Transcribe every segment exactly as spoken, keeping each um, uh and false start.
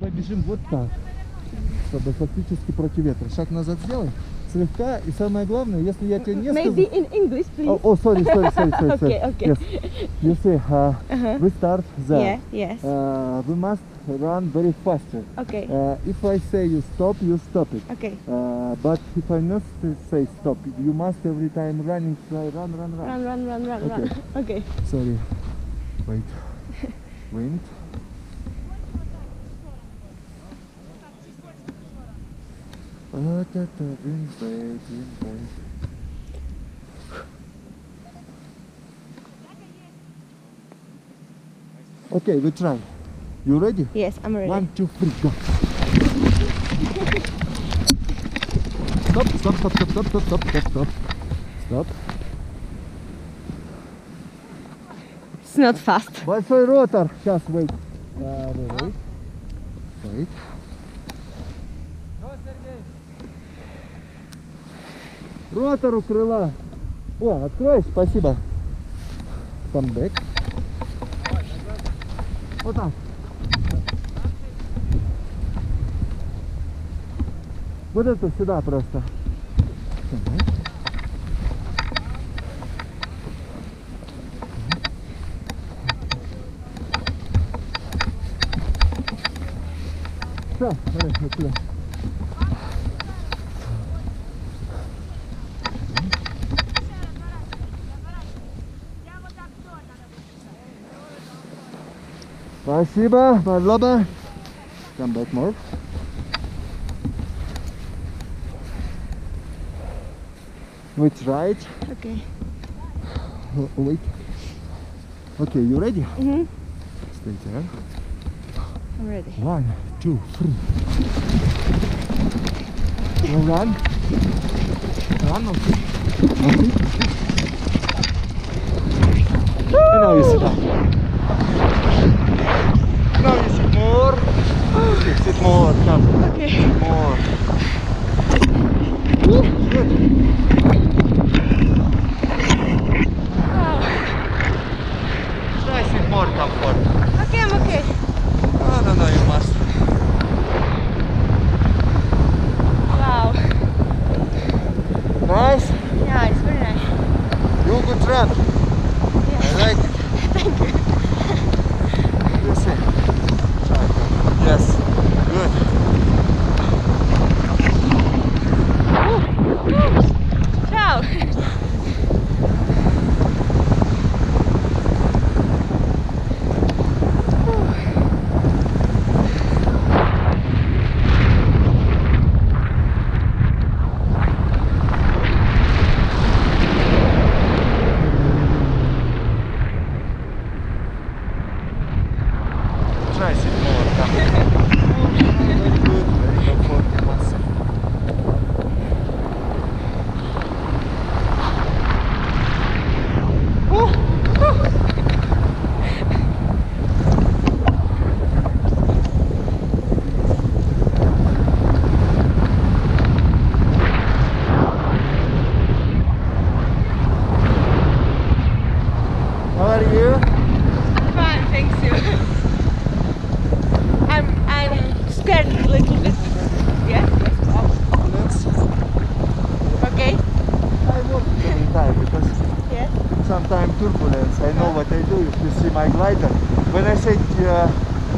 Мы бежим вот так, чтобы фактически против ветра. Шаг назад сделай, слегка, и самое главное, если я тебе не скажу... Maybe in English, please. Oh, sorry, sorry, sorry, sorry. Okay, okay. Yes. You see, uh, uh-huh. we start there. Yeah, yes. Uh, we must run very faster. Okay. Uh, if I say you stop, you stop it. Okay. Uh, but if I not say stop, you must every time running, try run, run, run. Run, run, run, run, okay. run. Okay. Sorry. Wait. Wind. Вот это винт, винт, винт. Okay, we try. You ready? Yes, I'm ready. One, two, three, go. Stop, stop, stop, stop, stop, stop, stop, stop. Stop. It's not fast. Большой ротор. Сейчас, wait. Uh, wait. Wait. Ротор у крыла. О, открой, спасибо. Камбэк. Вот так. Вот это сюда просто. Все, давай, вот сюда. Спасибо, Павлоба. Come back more. We tried. Okay. Wait. Okay, you ready? Mm-hmm. Stay there. I'm ready. One, two, three. Run. Run. Run. Okay. And now you sit down. No, you sit more. Sit, sit more, come. Okay. Sit more. Good. Wow. Try sit more comfort. Okay, I'm okay. No, no, no, you must. Wow. Nice? Yeah, it's very nice. You good run. Yes. I like it. Thank you. Yes, good. Ciao. Try sit more. Sometimes turbulence. I know what I do if you see my glider. When I say uh,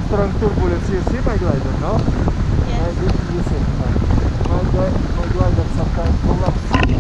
strong turbulence, you see my glider, no? Yes. I did, you see. My, my glider sometimes collapses. Okay.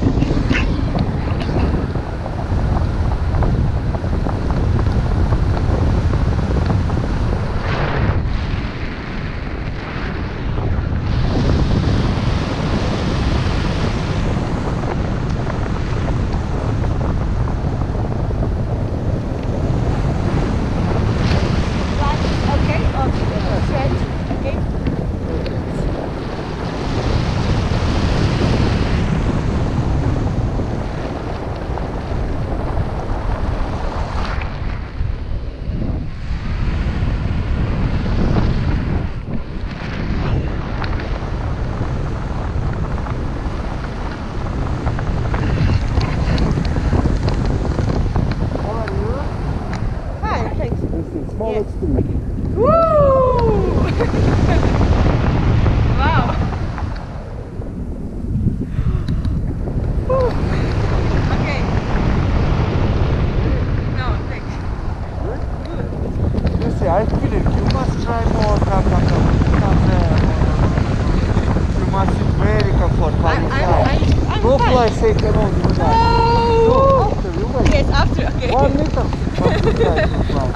take and all the time. Oh. So after you wait. Yes, after. Okay. One meter.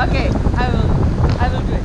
Okay, I will. I will do it.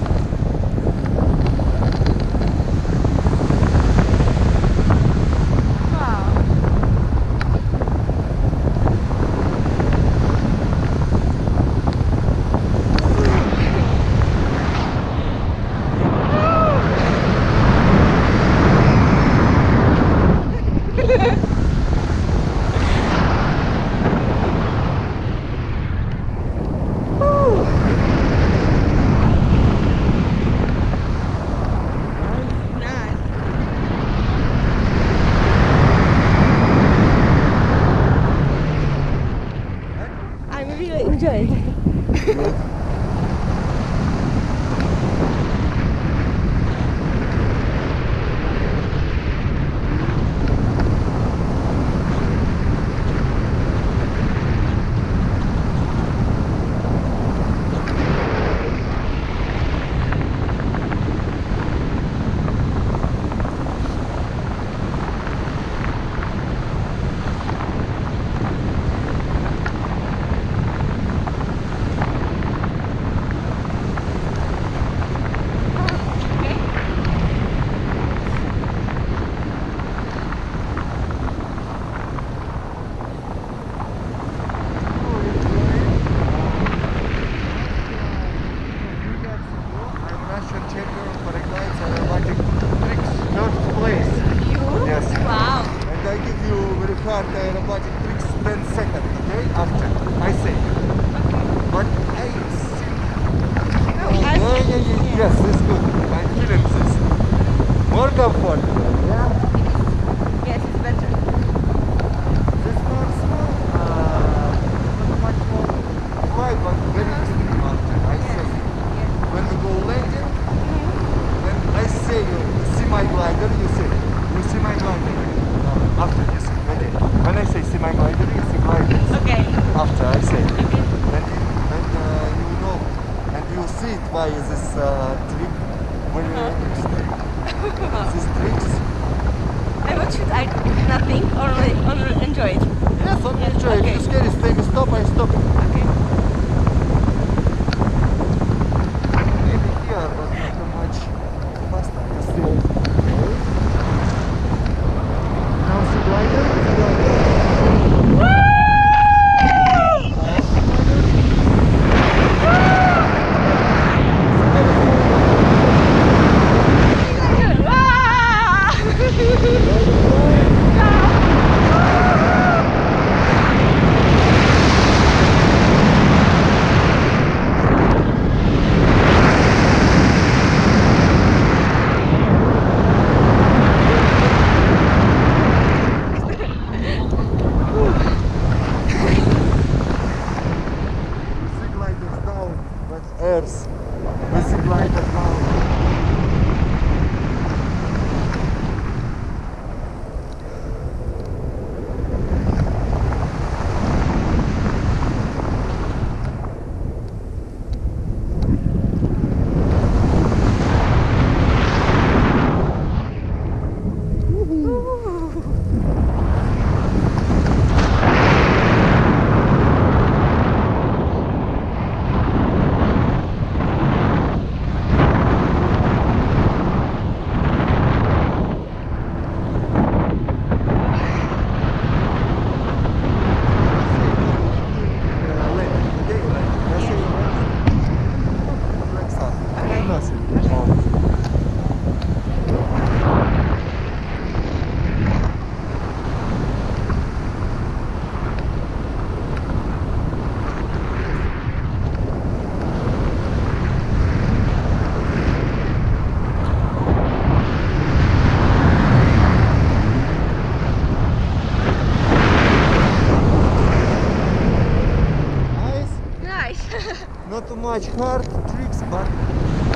Much hard tricks, but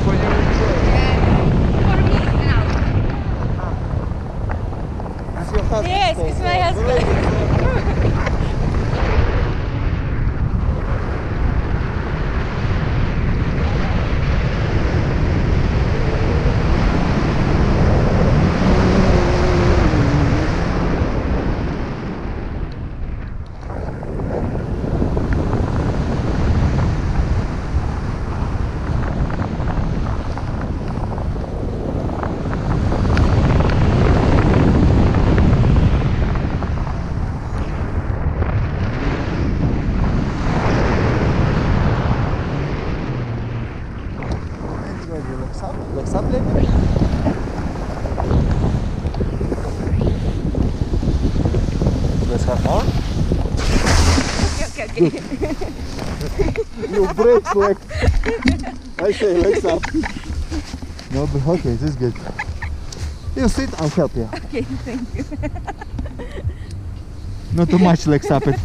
for you enjoy. Yeah. For me now. Ah. It's your husband. Yes, it's my husband. breaking. You break leg. I say legs up. No, but okay, this is good. You sit, I'll help you. Okay, thank you. Not too much legs up it.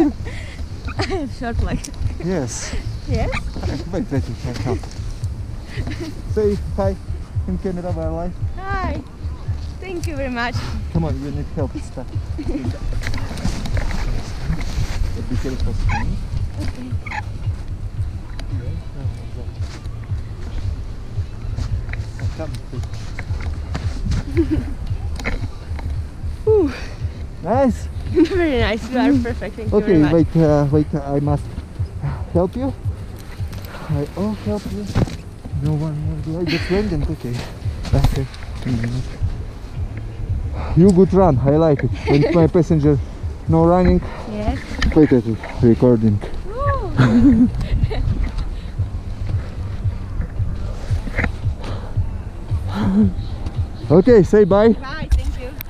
I have short legs. Yes. Yes? Wait, wait, I help. Say hi in Canada by life. Hi. Thank you very much. Come on, you need help. Stop. Be careful. Okay. Nice. Very nice. You are perfect. Thank okay, you very much. wait, uh, wait. Uh, I must help you. I all help you. No one will do. I just went and okay. That's it. You good run. I like it. When my passenger no running. Yes. Wait, wait, wait. Recording. Okay, say bye. Bye.